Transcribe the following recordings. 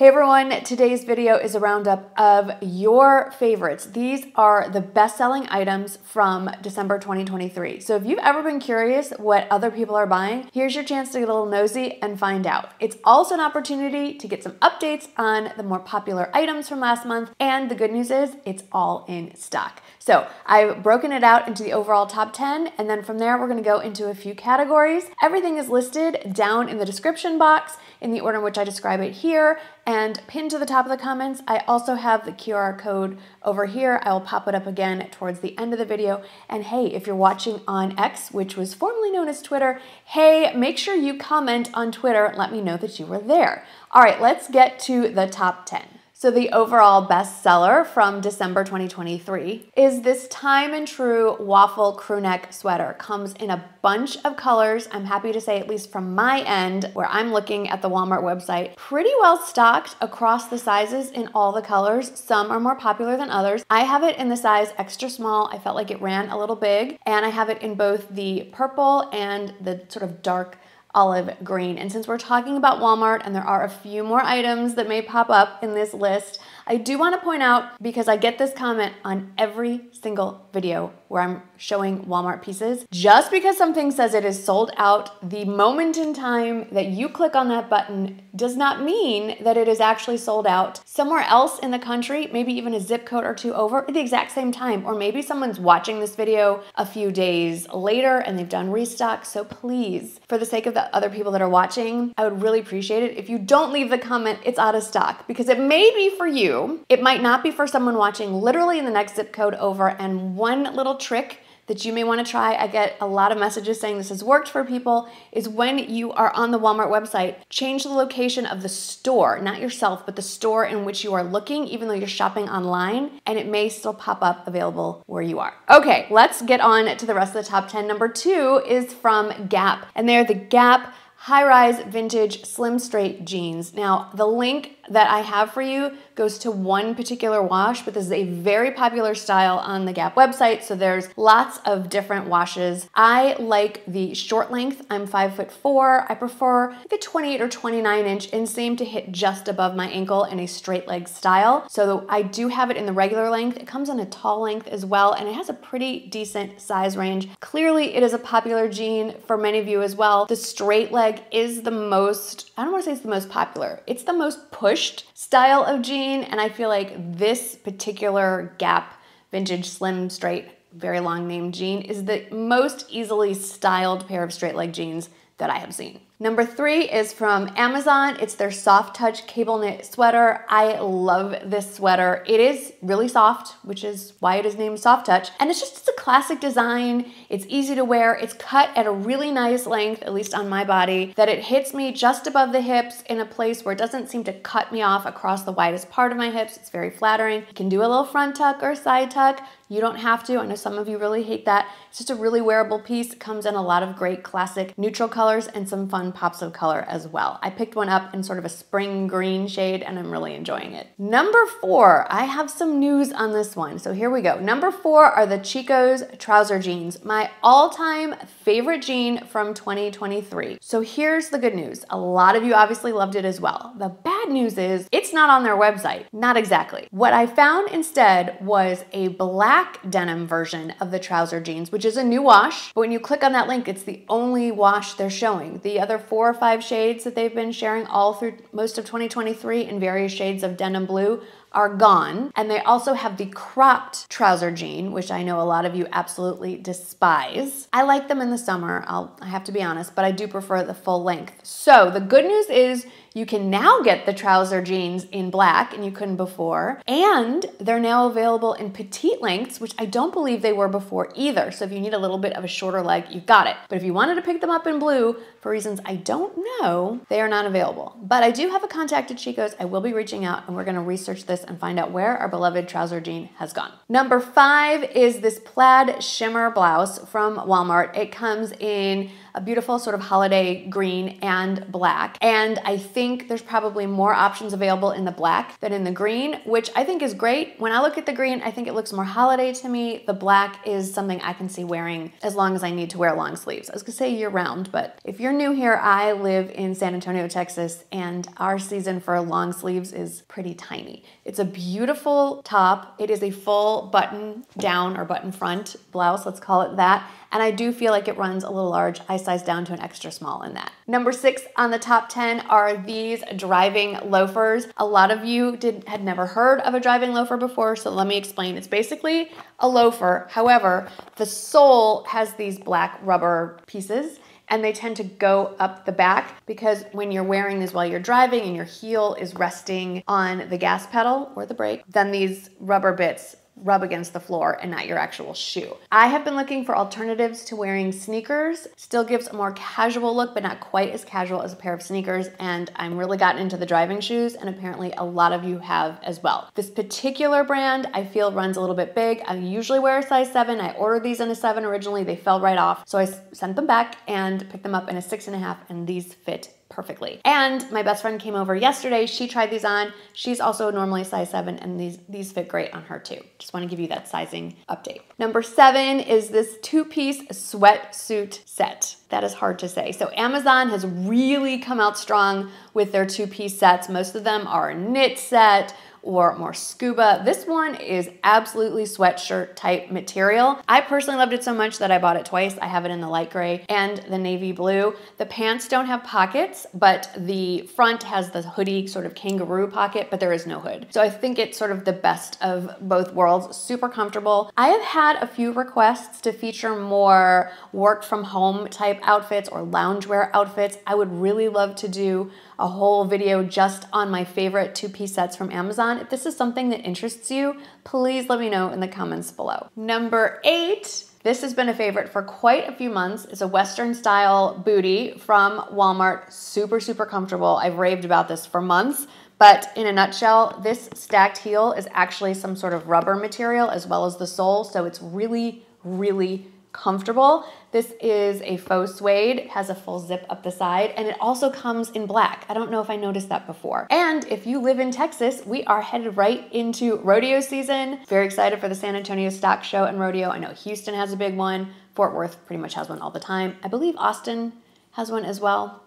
Hey everyone, today's video is a roundup of your favorites. These are the best-selling items from December 2023. So if you've ever been curious what other people are buying, here's your chance to get a little nosy and find out. It's also an opportunity to get some updates on the more popular items from last month, and the good news is it's all in stock. So I've broken it out into the overall top 10, and then from there we're gonna go into a few categories. Everything is listed down in the description box in the order in which I describe it here, and pinned to the top of the comments, I also have the QR code over here. I will pop it up again towards the end of the video. And hey, if you're watching on X, which was formerly known as Twitter, hey, make sure you comment on Twitter and let me know that you were there. All right, let's get to the top 10. So the overall bestseller from December 2023 is this Time and True waffle crew neck sweater. Comes in a bunch of colors. I'm happy to say, at least from my end, where I'm looking at the Walmart website, pretty well stocked across the sizes in all the colors. Some are more popular than others. I have it in the size extra small. I felt like it ran a little big, and I have it in both the purple and the sort of dark olive green. And since we're talking about Walmart and there are a few more items that may pop up in this list, I do want to point out, because I get this comment on every single video where I'm showing Walmart pieces, just because something says it is sold out, the moment in time that you click on that button does not mean that it is actually sold out. Somewhere else in the country, maybe even a zip code or two over, at the exact same time, or maybe someone's watching this video a few days later and they've done restock. So please, for the sake of the other people that are watching, I would really appreciate it if you don't leave the comment, "It's out of stock," because it may be for you, it might not be for someone watching literally in the next zip code over. And one little trick that you may want to try, I get a lot of messages saying this has worked for people, is when you are on the Walmart website, change the location of the store, not yourself, but the store in which you are looking, even though you're shopping online, and it may still pop up available where you are. Okay, let's get on to the rest of the top 10. Number 2 is from Gap, and they're the Gap high-rise vintage slim straight jeans. Now, the link that I have for you goes to one particular wash, but this is a very popular style on the Gap website, so there's lots of different washes. I like the short length. I'm 5'4". I prefer the 28 or 29 inch inseam to hit just above my ankle in a straight leg style. So I do have it in the regular length. It comes in a tall length as well, and it has a pretty decent size range. Clearly, it is a popular jean for many of you as well. The straight leg is the most, I don't want to say it's the most popular, it's the most pushed style of jean, and I feel like this particular Gap vintage slim straight, very long name jean is the most easily styled pair of straight leg jeans that I have seen. Number 3 is from Amazon. It's their soft touch cable knit sweater. I love this sweater. It is really soft, which is why it is named soft touch. And it's just, it's a classic design. It's easy to wear. It's cut at a really nice length, at least on my body, that it hits me just above the hips in a place where it doesn't seem to cut me off across the widest part of my hips. It's very flattering. You can do a little front tuck or side tuck. You don't have to. I know some of you really hate that. It's just a really wearable piece. It comes in a lot of great classic neutral colors and some fun pops of color as well. I picked one up in sort of a spring green shade and I'm really enjoying it. Number 4, I have some news on this one. So here we go. Number 4 are the Chico's trouser jeans, my all-time favorite jean from 2023. So here's the good news. A lot of you obviously loved it as well. The bad news is it's not on their website. Not exactly. What I found instead was a black denim version of the trouser jeans, which is a new wash, but when you click on that link, it's the only wash they're showing. The other 4 or 5 shades that they've been sharing all through most of 2023 in various shades of denim blue are gone. And they also have the cropped trouser jean, which I know a lot of you absolutely despise. I like them in the summer, I have to be honest, but I do prefer the full length. So the good news is you can now get the trouser jeans in black, and you couldn't before, and they're now available in petite lengths, which I don't believe they were before either. So if you need a little bit of a shorter leg, you've got it. But if you wanted to pick them up in blue, for reasons I don't know, they are not available. But I do have a contact at Chico's. I will be reaching out, and we're gonna research this and find out where our beloved trouser jean has gone. Number 5 is this plaid shimmer blouse from Walmart. It comes in a beautiful sort of holiday green and black. And I think there's probably more options available in the black than in the green, which I think is great. When I look at the green, I think it looks more holiday to me. The black is something I can see wearing as long as I need to wear long sleeves. I was gonna say year round, but if you're new here, I live in San Antonio, Texas, and our season for long sleeves is pretty tiny. It's a beautiful top. It is a full button down or button front blouse, let's call it that. And I do feel like it runs a little large. I sized down to an extra small in that. Number 6 on the top 10 are these driving loafers. A lot of you had never heard of a driving loafer before, so let me explain. It's basically a loafer. However, the sole has these black rubber pieces, and they tend to go up the back because when you're wearing these while you're driving and your heel is resting on the gas pedal or the brake, then these rubber bits rub against the floor and not your actual shoe. I have been looking for alternatives to wearing sneakers. Still gives a more casual look, but not quite as casual as a pair of sneakers, and I'm really gotten into the driving shoes, and apparently a lot of you have as well. This particular brand I feel runs a little bit big. I usually wear a size 7. I ordered these in a 7 originally. They fell right off, so I sent them back and picked them up in a 6.5, and these fit perfectly. And my best friend came over yesterday. She tried these on. She's also normally a size 7, and these fit great on her too. Just want to give you that sizing update. Number 7 is this two-piece sweatsuit set. That is hard to say. So Amazon has really come out strong with their two-piece sets. Most of them are a knit set or more scuba. This one is absolutely sweatshirt type material. I personally loved it so much that I bought it twice. I have it in the light gray and the navy blue. The pants don't have pockets, but the front has the hoodie sort of kangaroo pocket, but there is no hood. So I think it's sort of the best of both worlds, super comfortable. I have had a few requests to feature more work from home type outfits or loungewear outfits. I would really love to do a whole video just on my favorite two-piece sets from Amazon. If this is something that interests you, please let me know in the comments below. Number 8, this has been a favorite for quite a few months. It's a Western style bootie from Walmart, super, super comfortable. I've raved about this for months. But in a nutshell, this stacked heel is actually some sort of rubber material as well as the sole, so it's really, really comfortable. This is a faux suede. It has a full zip up the side, and it also comes in black. I don't know if I noticed that before. And if you live in Texas, we are headed right into rodeo season. Very excited for the San Antonio Stock Show and Rodeo. I know Houston has a big one. Fort Worth pretty much has one all the time. I believe Austin has one as well.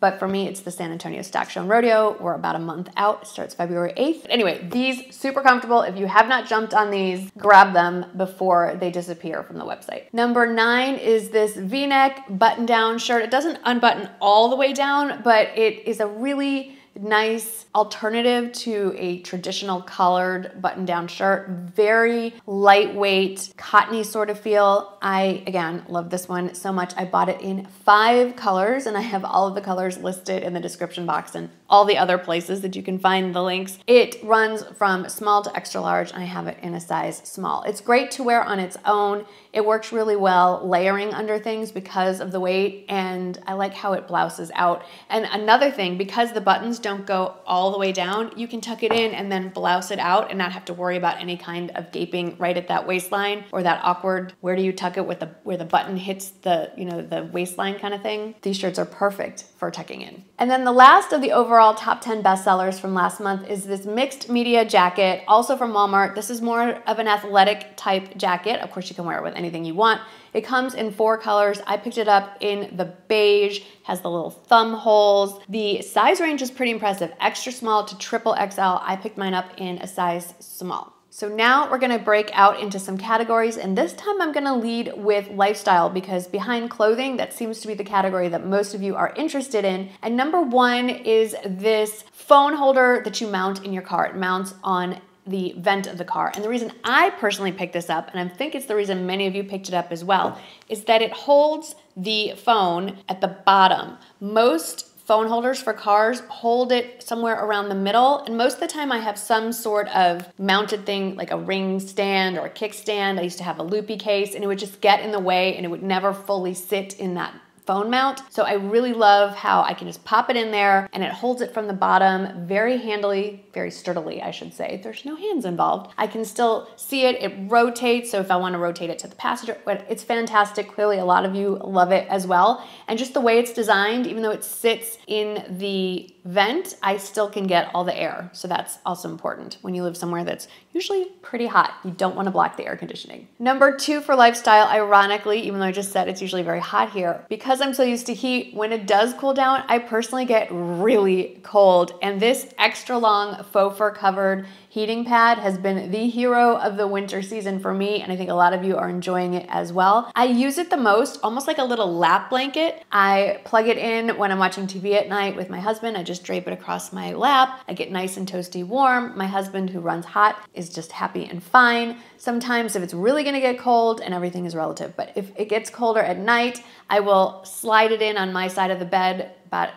But for me, it's the San Antonio Stock Show and Rodeo. We're about a month out. It starts February 8th. Anyway, these super comfortable. If you have not jumped on these, grab them before they disappear from the website. Number 9 is this V-neck button-down shirt. It doesn't unbutton all the way down, but it is a really nice alternative to a traditional collared button-down shirt. Very lightweight, cottony sort of feel. I, again, love this one so much. I bought it in 5 colors, and I have all of the colors listed in the description box and all the other places that you can find the links. It runs from small to extra large, and I have it in a size small. It's great to wear on its own. It works really well layering under things because of the weight, and I like how it blouses out. And another thing, because the buttons don't go all the way down, you can tuck it in and then blouse it out and not have to worry about any kind of gaping right at that waistline or that awkward, where do you tuck it with the where the button hits the, you know, the waistline kind of thing. These shirts are perfect for tucking in. And then the last of the overall top 10 bestsellers from last month is this mixed media jacket, also from Walmart. This is more of an athletic type jacket. Of course, you can wear it with anything you want. It comes in 4 colors. I picked it up in the beige, has the little thumb holes. The size range is pretty impressive, extra small to triple XL. I picked mine up in a size small. So now we're gonna break out into some categories, and this time I'm gonna lead with lifestyle because behind clothing, that seems to be the category that most of you are interested in. And number 1 is this phone holder that you mount in your car. It mounts on the vent of the car. And the reason I personally picked this up, and I think it's the reason many of you picked it up as well, is that it holds the phone at the bottom. Most phone holders for cars hold it somewhere around the middle, and most of the time I have some sort of mounted thing like a ring stand or a kickstand. I used to have a loopy case, and it would just get in the way and it would never fully sit in that phone mount. So I really love how I can just pop it in there and it holds it from the bottom very handily, very sturdily, I should say. There's no hands involved. I can still see it. It rotates. So if I want to rotate it to the passenger, it's fantastic. Clearly a lot of you love it as well. And just the way it's designed, even though it sits in the vent, I still can get all the air. So that's also important when you live somewhere that's usually pretty hot. You don't want to block the air conditioning. Number two for lifestyle, ironically, even though I just said it's usually very hot here, because I'm so used to heat, when it does cool down, I personally get really cold. And this extra long faux fur covered heating pad has been the hero of the winter season for me, and I think a lot of you are enjoying it as well. I use it the most, almost like a little lap blanket. I plug it in when I'm watching TV at night with my husband. I just drape it across my lap. I get nice and toasty warm. My husband, who runs hot, is just happy and fine. Sometimes if it's really gonna get cold, and everything is relative, but if it gets colder at night, I will slide it in on my side of the bed about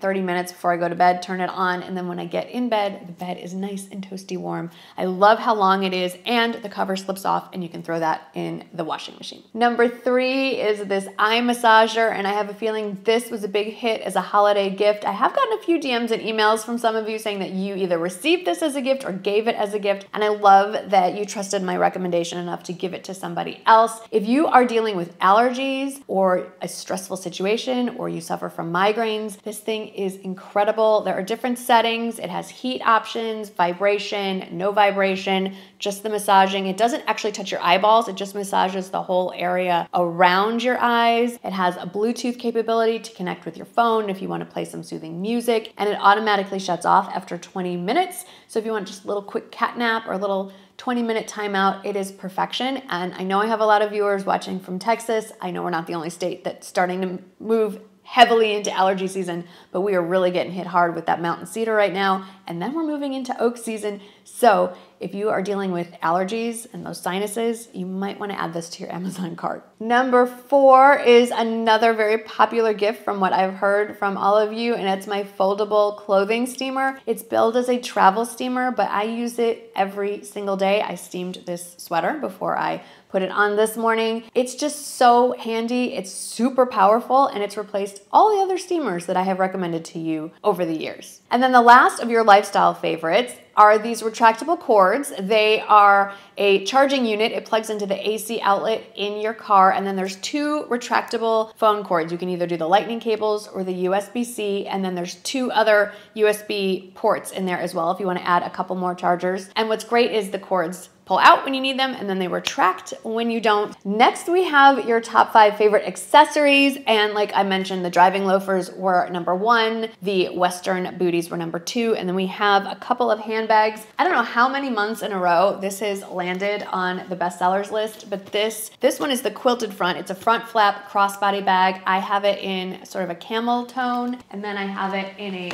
30 minutes before I go to bed, turn it on, and then when I get in bed, the bed is nice and toasty warm. I love how long it is, and the cover slips off and you can throw that in the washing machine. Number three is this eye massager, and I have a feeling this was a big hit as a holiday gift. I have gotten a few DMs and emails from some of you saying that you either received this as a gift or gave it as a gift, and I love that you trusted my recommendation enough to give it to somebody else. If you are dealing with allergies or a stressful situation, or you suffer from migraines, this thing is incredible. There are different settings. It has heat options, vibration, no vibration, just the massaging. It doesn't actually touch your eyeballs. It just massages the whole area around your eyes. It has a Bluetooth capability to connect with your phone if you want to play some soothing music, and it automatically shuts off after 20 minutes. So if you want just a little quick cat nap or a little 20-minute timeout, it is perfection. And I know I have a lot of viewers watching from Texas. I know we're not the only state that's starting to move heavily into allergy season, but we are really getting hit hard with that mountain cedar right now. And then we're moving into oak season. So if you are dealing with allergies and those sinuses, you might want to add this to your Amazon cart. Number four is another very popular gift from what I've heard from all of you, and it's my foldable clothing steamer. It's billed as a travel steamer, but I use it every single day. I steamed this sweater before I put it on this morning. It's just so handy. It's super powerful, and it's replaced all the other steamers that I have recommended to you over the years. And then the last of your lifestyle favorites are these retractable cords. They are a charging unit. It plugs into the AC outlet in your car, and then there's two retractable phone cords. You can either do the lightning cables or the USB-C, and then there's two other USB ports in there as well if you want to add a couple more chargers. And what's great is the cords pull out when you need them, and then they retract when you don't. Next, we have your top five favorite accessories. And like I mentioned, the driving loafers were number one, the Western booties were number two, and then we have a couple of handbags. I don't know how many months in a row this has landed on the bestsellers list, but this one is the quilted front. It's a front flap crossbody bag. I have it in sort of a camel tone, and then I have it in a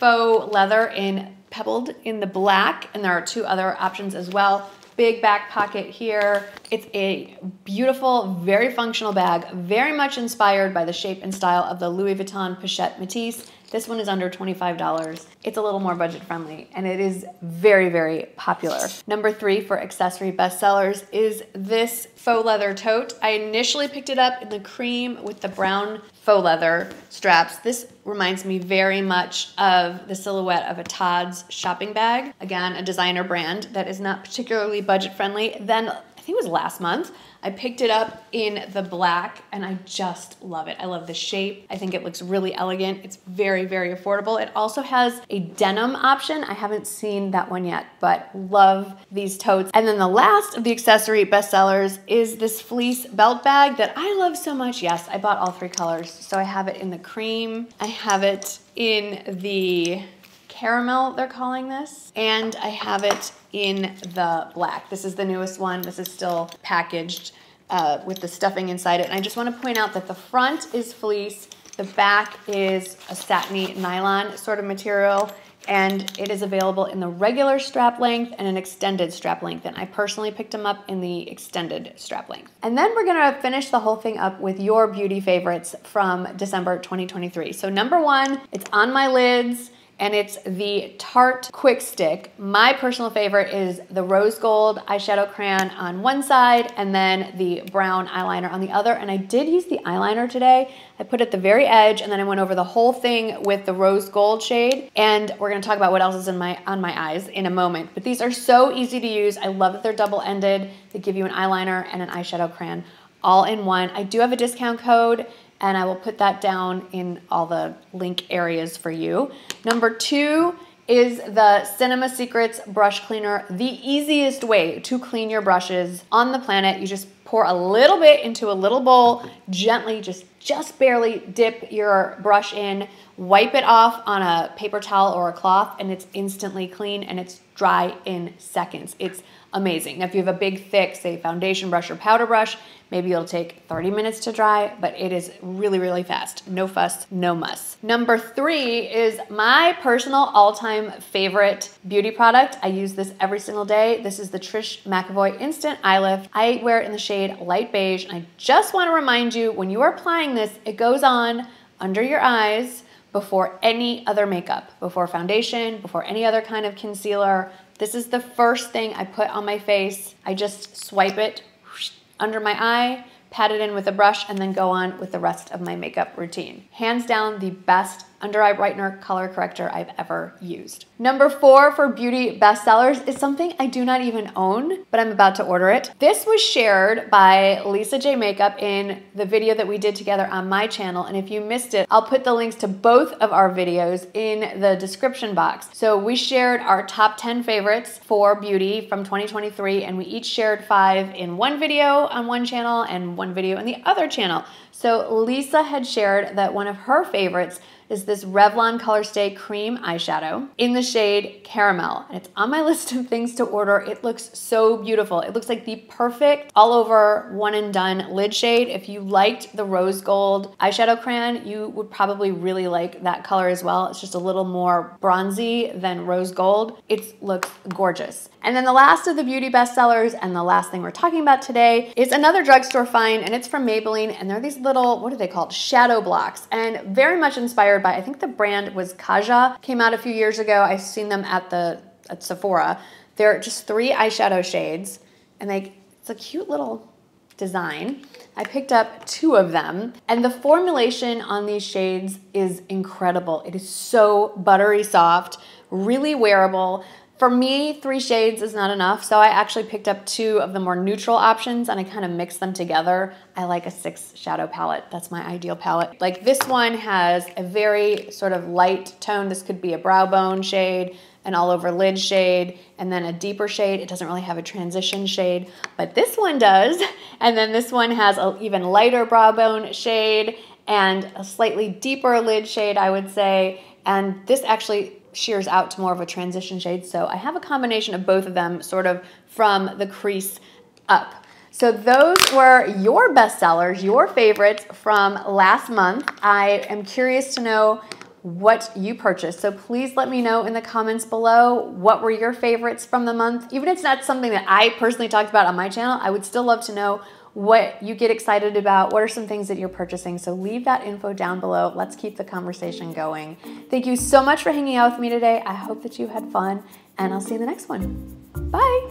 faux leather in pebbled in the black, and there are two other options as well. Big back pocket here. It's a beautiful, very functional bag, very much inspired by the shape and style of the Louis Vuitton Pochette Métis. This one is under $25. It's a little more budget friendly, and it is very, very popular. Number three for accessory bestsellers is this faux leather tote. I initially picked it up in the cream with the brown faux leather straps. This reminds me very much of the silhouette of a Tod's shopping bag. Again, a designer brand that is not particularly budget friendly. Then I think it was last month, I picked it up in the black, and I just love it. I love the shape. I think it looks really elegant. It's very, very affordable. It also has a denim option. I haven't seen that one yet, but love these totes. And then the last of the accessory bestsellers is this fleece belt bag that I love so much. Yes, I bought all three colors. So I have it in the cream. I have it in the caramel, they're calling this, and I have it in the black. This is the newest one. This is still packaged with the stuffing inside it. And I just want to point out that the front is fleece, the back is a satiny nylon sort of material, and it is available in the regular strap length and an extended strap length. And I personally picked them up in the extended strap length. And then we're gonna finish the whole thing up with your beauty favorites from December 2023. So number one, it's on my lids. and it's the Tarte Quick Stick. My personal favorite is the rose gold eyeshadow crayon on one side and then the brown eyeliner on the other, and I did use the eyeliner today. I put it at the very edge and then I went over the whole thing with the rose gold shade, and we're gonna talk about what else is on my eyes in a moment, but these are so easy to use. I love that they're double-ended. They give you an eyeliner and an eyeshadow crayon all in one. I do have a discount code and I will put that down in all the link areas for you. Number two is the Cinema Secrets Brush Cleaner, the easiest way to clean your brushes on the planet. You just pour a little bit into a little bowl, gently, just barely dip your brush in, wipe it off on a paper towel or a cloth, and it's instantly clean and it's dry in seconds. It's amazing. Now, if you have a big, thick, say, foundation brush or powder brush, maybe it'll take 30 minutes to dry, but it is really, really fast. No fuss, no muss. Number three is my personal all-time favorite beauty product. I use this every single day. This is the Trish McAvoy Instant Eye Lift. I wear it in the shade light beige, and I just want to remind you, when you are applying this, it goes on under your eyes before any other makeup, before foundation, before any other kind of concealer. This is the first thing I put on my face. I just swipe it under my eye, pat it in with a brush, and then go on with the rest of my makeup routine. Hands down, the best under eye brightener color corrector I've ever used. Number four for beauty bestsellers is something I do not even own, but I'm about to order it. This was shared by Lisa J Makeup in the video that we did together on my channel, and if you missed it, I'll put the links to both of our videos in the description box. So we shared our top 10 favorites for beauty from 2023, and we each shared 5 in one video on one channel and one video on the other channel. So Lisa had shared that one of her favorites is this Revlon Colorstay Cream Eyeshadow in the shade Caramel. And it's on my list of things to order. It looks so beautiful. It looks like the perfect all over one and done lid shade. If you liked the rose gold eyeshadow crayon, you would probably really like that color as well. It's just a little more bronzy than rose gold. It looks gorgeous. And then the last of the beauty bestsellers and the last thing we're talking about today is another drugstore find, and it's from Maybelline, and they're these little, what are they called? Shadow blocks, and very much inspired by, I think the brand was Kaja, came out a few years ago. I've seen them at Sephora. They're just 3 eyeshadow shades, and it's a cute little design. I picked up 2 of them, and the formulation on these shades is incredible. It is so buttery soft, really wearable. For me, 3 shades is not enough, so I actually picked up 2 of the more neutral options and I kind of mixed them together. I like a 6 shadow palette. That's my ideal palette. Like this one has a very sort of light tone. This could be a brow bone shade, an all over lid shade, and then a deeper shade. It doesn't really have a transition shade, but this one does. And then this one has an even lighter brow bone shade and a slightly deeper lid shade, I would say. And this actually shears out to more of a transition shade, so I have a combination of both of them sort of from the crease up. So those were your bestsellers, your favorites from last month. I am curious to know what you purchased, so please let me know in the comments below what were your favorites from the month. Even if it's not something that I personally talked about on my channel, I would still love to know what you get excited about, what are some things that you're purchasing. So leave that info down below. Let's keep the conversation going. Thank you so much for hanging out with me today. I hope that you had fun, and I'll see you in the next one. Bye.